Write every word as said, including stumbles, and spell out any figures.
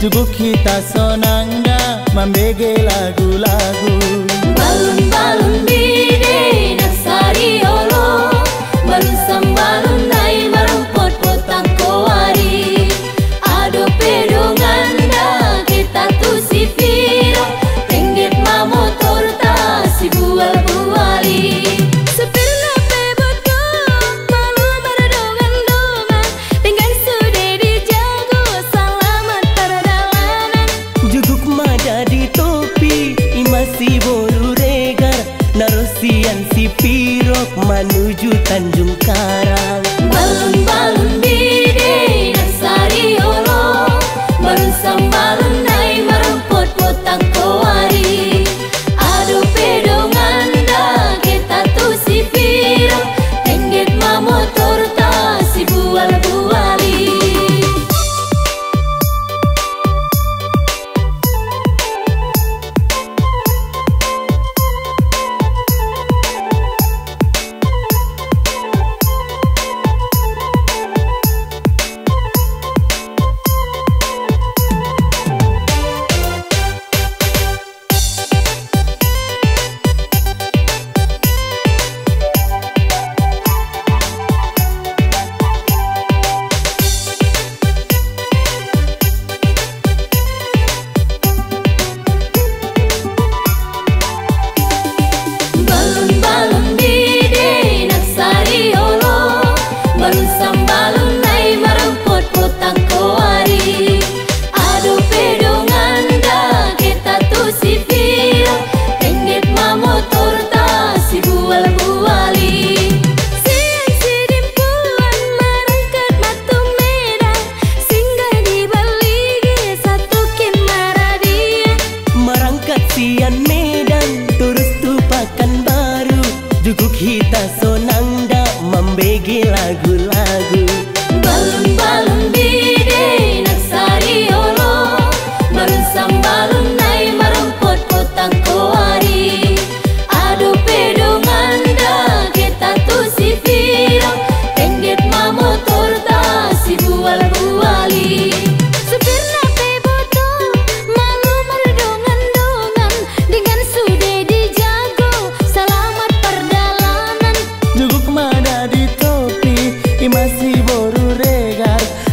Juga kita sonangga membege lagu-lagu. Balun balun bide nasari olo, balun sambalun nai marumpot potang kowari. Ado pedongan dah kita tu si piro, tenggit ma motor ta si bual buali. Narosian si pirok menuju Tanjung Karang. Balun balun bide nasari olo, balun sambalun nai marumpot potang kowari. Aduh pedongan dah kita tu si pirok, tenggit ma motor ta si bual buali. Medan terus tupakan baru, duduk kita zona.